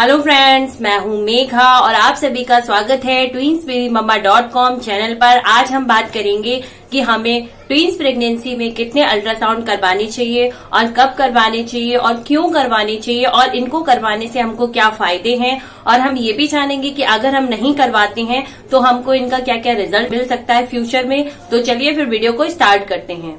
Hello friends, मैं हूं मेघा और आप सभी का स्वागत है twins baby mama .com channel पर। आज हम बात करेंगे कि हमें ट्विंस प्रेगनेंसी में कितने अल्ट्रासाउंड करवाने चाहिए और कब करवाने चाहिए और क्यों करवाने चाहिए और इनको करवाने से हमको क्या फायदे हैं। और हम ये भी जानेंगे कि अगर हम नहीं करवाते हैं तो हमको इनका क्या क्या रिजल्ट मिल सकता है फ्यूचर में। तो चलिए फिर वीडियो को स्टार्ट करते हैं।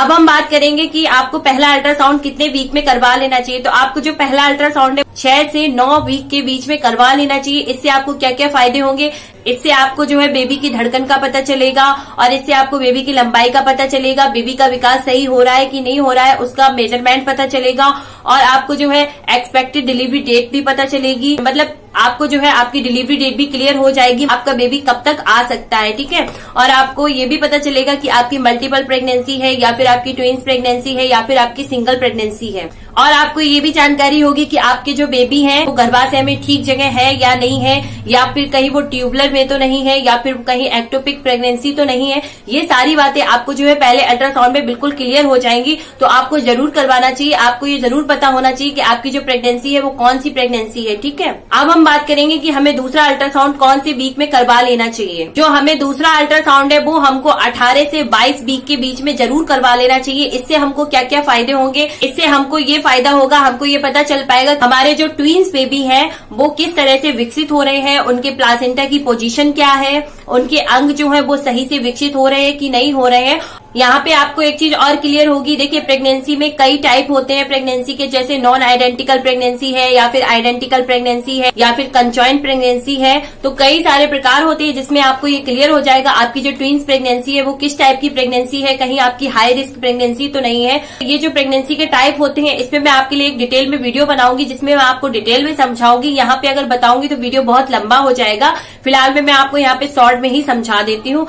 अब हम बात करेंगे कि आपको पहला अल्ट्रासाउंड कितने वीक में करवा लेना चाहिए। तो आपको जो पहला अल्ट्रासाउंड है 6 से 9 वीक के बीच में करवा लेना चाहिए। इससे आपको क्या क्या फायदे होंगे, इससे आपको जो है बेबी की धड़कन का पता चलेगा और इससे आपको बेबी की लंबाई का पता चलेगा, बेबी का विकास सही हो रहा है कि नहीं हो रहा है उसका मेजरमेंट पता चलेगा और आपको जो है एक्सपेक्टेड डिलीवरी डेट भी पता चलेगी। मतलब आपको जो है आपकी डिलीवरी डेट भी क्लियर हो जाएगी, आपका बेबी कब तक आ सकता है, ठीक है। और आपको ये भी पता चलेगा कि आपकी मल्टीपल प्रेगनेंसी है या फिर आपकी ट्विंस प्रेगनेंसी है या फिर आपकी सिंगल प्रेगनेंसी है। और आपको ये भी जानकारी होगी कि आपके जो बेबी हैं वो गर्भाशय में ठीक जगह है या नहीं है, या फिर कहीं वो ट्यूबुलर में तो नहीं है, या फिर कहीं एक्टोपिक प्रेगनेंसी तो नहीं है। ये सारी बातें आपको जो है पहले अल्ट्रासाउंड में बिल्कुल क्लियर हो जाएंगी। तो आपको जरूर करवाना चाहिए, आपको ये जरूर पता होना चाहिए कि आपकी जो प्रेगनेंसी है वो कौन सी प्रेगनेंसी है, ठीक है। अब हम बात करेंगे कि हमें दूसरा अल्ट्रासाउंड कौन से वीक में करवा लेना चाहिए। जो हमें दूसरा अल्ट्रासाउंड है वो हमको 18 से 22 वीक के बीच में जरूर करवा लेना चाहिए। इससे हमको क्या क्या फायदे होंगे, इससे हमको ये फायदा होगा, हमको ये पता चल पाएगा हमारे जो ट्विंस बेबी हैं वो किस तरह से विकसित हो रहे हैं, उनके प्लासेंटा की पोजीशन क्या है, उनके अंग जो है वो सही से विकसित हो रहे हैं कि नहीं हो रहे हैं। यहाँ पे आपको एक चीज और क्लियर होगी। देखिए, प्रेगनेंसी में कई टाइप होते हैं प्रेगनेंसी के, जैसे नॉन आइडेंटिकल प्रेगनेंसी है या फिर आइडेंटिकल प्रेगनेंसी है या फिर कंजॉइंट प्रेगनेंसी है। तो कई सारे प्रकार होते हैं जिसमें आपको ये क्लियर हो जाएगा आपकी जो ट्विंस प्रेगनेंसी है वो किस टाइप की प्रेगनेंसी है, कहीं आपकी हाई रिस्क प्रेगनेंसी तो नहीं है। ये जो प्रेगनेंसी के टाइप होते हैं इसमें मैं आपके लिए एक डिटेल में वीडियो बनाऊंगी जिसमें मैं आपको डिटेल में समझाऊंगी। यहाँ पे अगर बताऊंगी तो वीडियो बहुत लंबा हो जाएगा, फिलहाल मैं आपको यहाँ पे शॉर्ट में ही समझा देती हूँ।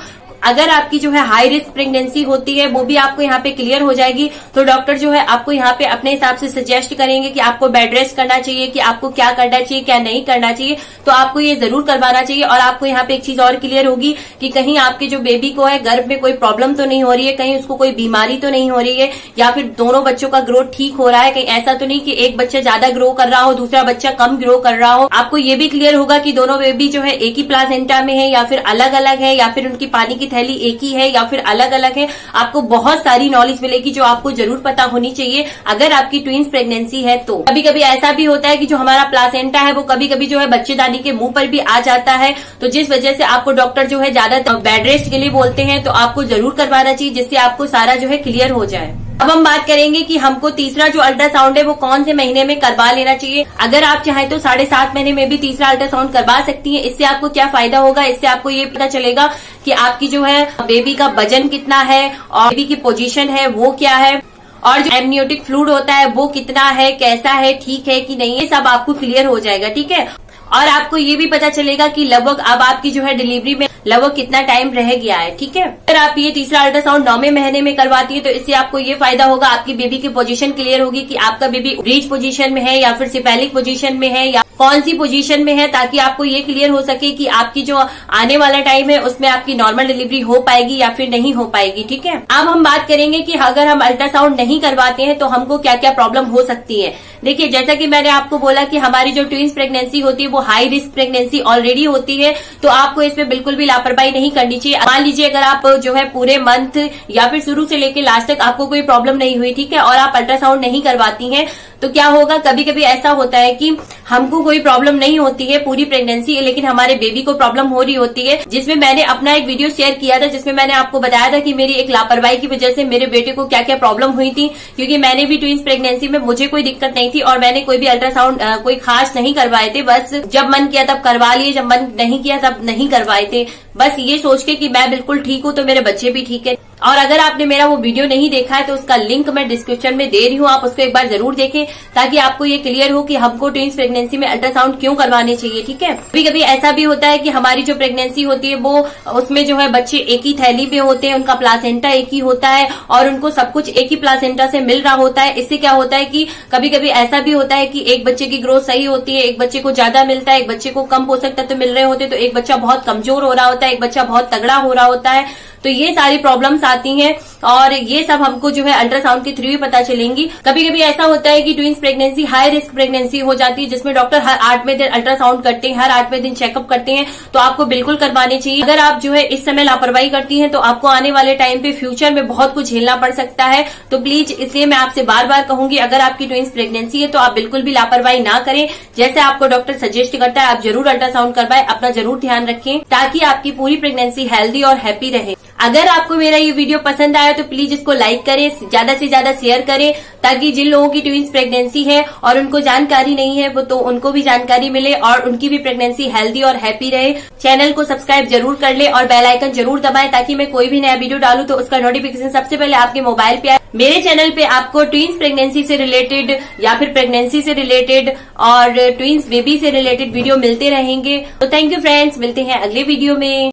अगर आपकी जो है हाई रिस्क प्रेगनेंसी होती है वो भी आपको यहाँ पे क्लियर हो जाएगी। तो डॉक्टर जो है आपको यहाँ पे अपने हिसाब से सजेस्ट करेंगे कि आपको बेड रेस्ट करना चाहिए, कि आपको क्या करना चाहिए क्या नहीं करना चाहिए। तो आपको ये जरूर करवाना चाहिए। और आपको यहाँ पे एक चीज और क्लियर होगी कि कहीं आपके जो बेबी को है गर्भ में कोई प्रॉब्लम तो नहीं हो रही है, कहीं उसको कोई बीमारी तो नहीं हो रही है, या फिर दोनों बच्चों का ग्रोथ ठीक हो रहा है, कहीं ऐसा तो नहीं कि एक बच्चा ज्यादा ग्रो कर रहा हो दूसरा बच्चा कम ग्रो कर रहा हो। आपको ये भी क्लियर होगा कि दोनों बेबी जो है एक ही प्लासेंटा में है या फिर अलग अलग है, या फिर उनकी पानी थैली एक ही है या फिर अलग अलग है। आपको बहुत सारी नॉलेज मिलेगी जो आपको जरूर पता होनी चाहिए अगर आपकी ट्विंस प्रेगनेंसी है। तो कभी कभी ऐसा भी होता है कि जो हमारा प्लासेंटा है वो कभी कभी जो है बच्चेदानी के मुंह पर भी आ जाता है, तो जिस वजह से आपको डॉक्टर जो है ज्यादा बेड रेस्ट के लिए बोलते हैं। तो आपको जरूर करवाना चाहिए जिससे आपको सारा जो है क्लियर हो जाए। अब हम बात करेंगे कि हमको तीसरा जो अल्ट्रासाउंड है वो कौन से महीने में करवा लेना चाहिए। अगर आप चाहें तो 7.5 महीने में भी तीसरा अल्ट्रासाउंड करवा सकती हैं। इससे आपको क्या फायदा होगा, इससे आपको ये पता चलेगा कि आपकी जो है बेबी का वजन कितना है और बेबी की पोजीशन है वो क्या है, और जो एमनियोटिक फ्लूइड होता है वो कितना है, कैसा है, ठीक है कि नहीं है, सब आपको क्लियर हो जाएगा, ठीक है। और आपको ये भी पता चलेगा कि लगभग अब आपकी जो है डिलीवरी में लगभग कितना टाइम रह गया है, ठीक है। अगर आप ये तीसरा अल्ट्रासाउंड 9वें महीने में करवाती है तो इससे आपको ये फायदा होगा, आपकी बेबी की पोजीशन क्लियर होगी कि आपका बेबी ब्रीच पोजीशन में है या फिर सिफेलिक पोजीशन में है या कौन सी पोजीशन में है, ताकि आपको ये क्लियर हो सके कि आपकी जो आने वाला टाइम है उसमें आपकी नॉर्मल डिलीवरी हो पाएगी या फिर नहीं हो पाएगी, ठीक है। अब हम बात करेंगे कि अगर हम अल्ट्रासाउंड नहीं करवाते हैं तो हमको क्या क्या प्रॉब्लम हो सकती है। देखिए, जैसा कि मैंने आपको बोला कि हमारी जो ट्विंस प्रेगनेंसी होती है वो हाई रिस्क प्रेगनेंसी ऑलरेडी होती है, तो आपको इसमें बिल्कुल भी लापरवाही नहीं करनी चाहिए। मान लीजिए अगर आप जो है पूरे मंथ या फिर शुरू से लेकर लास्ट तक आपको कोई प्रॉब्लम नहीं हुई, ठीक है, और आप अल्ट्रासाउंड नहीं करवाती हैं तो क्या होगा, कभी कभी ऐसा होता है कि हमको कोई प्रॉब्लम नहीं होती है पूरी प्रेगनेंसी, लेकिन हमारे बेबी को प्रॉब्लम हो रही होती है। जिसमें मैंने अपना एक वीडियो शेयर किया था जिसमें मैंने आपको बताया था कि मेरी एक लापरवाही की वजह से मेरे बेटे को क्या क्या प्रॉब्लम हुई थी, क्योंकि मैंने भी ट्विंस प्रेगनेंसी में मुझे कोई दिक्कत नहीं थी और मैंने कोई भी अल्ट्रासाउंड कोई खास नहीं करवाए थे। बस जब मन किया तब करवा लिए, जब मन नहीं किया तब नहीं करवाए थे, बस ये सोच के कि मैं बिल्कुल ठीक हूँ तो मेरे बच्चे भी ठीक है। और अगर आपने मेरा वो वीडियो नहीं देखा है तो उसका लिंक मैं डिस्क्रिप्शन में दे रही हूँ, आप उसको एक बार जरूर देखें ताकि आपको ये क्लियर हो कि हमको ट्विंस प्रेगनेंसी में अल्ट्रासाउंड क्यों करवाने चाहिए, ठीक है। कभी कभी ऐसा भी होता है कि हमारी जो प्रेगनेंसी होती है वो उसमें जो है बच्चे एक ही थैली में होते हैं, उनका प्लासेंटा एक ही होता है और उनको सब कुछ एक ही प्लासेंटा से मिल रहा होता है। इससे क्या होता है कि कभी कभी ऐसा भी होता है कि एक बच्चे की ग्रोथ सही होती है, एक बच्चे को ज्यादा मिलता है, एक बच्चे को कम पोषक तत्व मिल रहे होते हैं, तो एक बच्चा बहुत कमजोर हो रहा होता है, एक बच्चा बहुत तगड़ा हो रहा होता है। तो ये सारी प्रॉब्लम्स आती हैं और ये सब हमको जो है अल्ट्रासाउंड के थ्रू ही पता चलेंगी। कभी कभी ऐसा होता है कि twins pregnancy high risk pregnancy हो जाती है, जिसमें डॉक्टर हर 8वें दिन अल्ट्रासाउंड करते हैं, हर 8वें दिन चेकअप करते हैं, तो आपको बिल्कुल करवाने चाहिए। अगर आप जो है इस समय लापरवाही करती हैं तो आपको आने वाले टाइम पे फ्यूचर में बहुत कुछ झेलना पड़ सकता है। तो प्लीज इसलिए मैं आपसे बार बार कहूंगी, अगर आपकी ट्विंस प्रेगनेंसी है तो आप बिल्कुल भी लापरवाही ना करें। जैसे आपको डॉक्टर सजेस्ट करता है आप जरूर अल्ट्रासाउंड करवाएं, अपना जरूर ध्यान रखें ताकि आपकी पूरी प्रेगनेंसी हेल्दी और हैप्पी रहे। अगर आपको मेरा ये वीडियो पसंद आया तो प्लीज इसको लाइक करें, ज्यादा से ज्यादा शेयर करें ताकि जिन लोगों की ट्विंस प्रेगनेंसी है और उनको जानकारी नहीं है वो तो उनको भी जानकारी मिले और उनकी भी प्रेगनेंसी हेल्दी और हैप्पी रहे। चैनल को सब्सक्राइब जरूर कर ले और बेल आइकन जरूर दबाएं ताकि मैं कोई भी नया वीडियो डालूं तो उसका नोटिफिकेशन सबसे पहले आपके मोबाइल पे आए। मेरे चैनल पे आपको ट्विंस प्रेगनेंसी से रिलेटेड या फिर प्रेगनेंसी से रिलेटेड और ट्विंस बेबी से रिलेटेड वीडियो मिलते रहेंगे। तो थैंक यू फ्रेंड्स, मिलते हैं अगले वीडियो में।